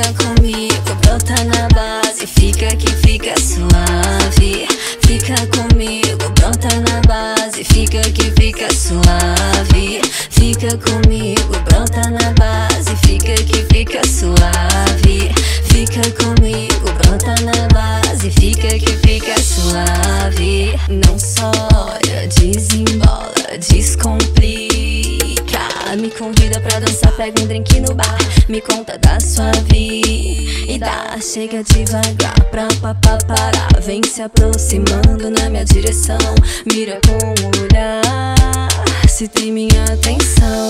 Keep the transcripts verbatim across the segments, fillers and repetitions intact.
fica comigo, brota na base, fica que fica suave. Fica comigo, brota na base, fica que fica suave. Fica comigo, brota na base, fica que fica suave. Fica comigo, brota na base, fica que fica suave. Não só olha, desembola, descomplica. Me convida pra dançar, pega um drink no bar, me conta da sua vida. Chega devagar pra papá parar, vem se aproximando na minha direção. Mira com o olhar, se tem minha atenção.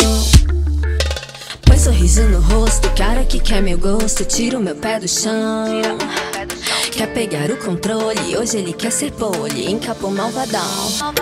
Põe sorriso no rosto, cara que quer meu gosto, tira o meu pé do chão. Quer pegar o controle, hoje ele quer ser pole, encapou malvadão.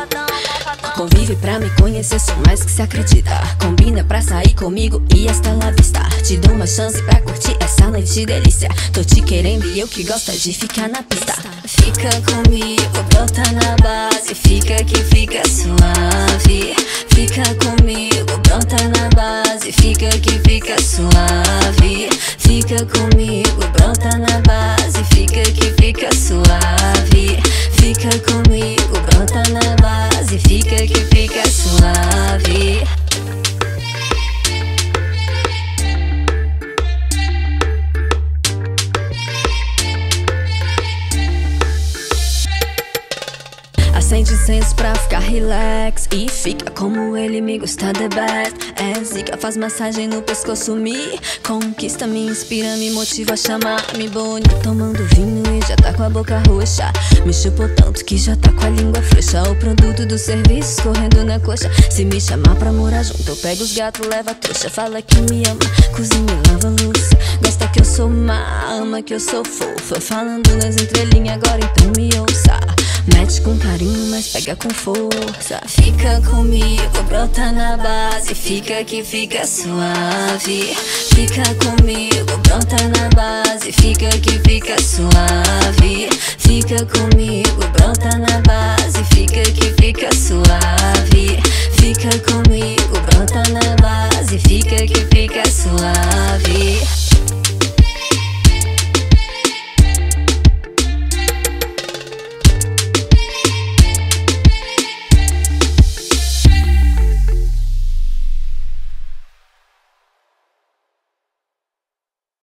Convive pra me conhecer, sou mais que se acredita. Combina pra sair comigo e hasta lá vista. Te dou uma chance pra curtir essa noite de delícia. Tô te querendo e eu que gosto de ficar na pista. Fica comigo, brota na base, fica que fica suave. Fica comigo, brota na base, fica que fica suave. Fica comigo, brota na base, fica que fica suave. Fica comigo, brota na base, fica que fica suave. Acende incenso pra ficar relax e fica como ele, me gusta the best. É zica, faz massagem no pescoço, me conquista, me inspira, me motiva a chamar-me bonito. Tomando vinho e já tá com a boca roxa, me chupou tanto que já tá com a língua frouxa. O produto do serviço escorrendo na coxa. Se me chamar pra morar junto, eu pego os gatos, leva a trouxa. Fala que me ama, cozinha, lava a luz. Gosta que eu sou má, ama que eu sou fofa. Falando nas entrelinhas agora, então me ouça. Mete com carinho, mas pega com força. Fica comigo, brota na base, fica que fica suave. Fica comigo, brota na base, fica que fica suave. Fica comigo, brota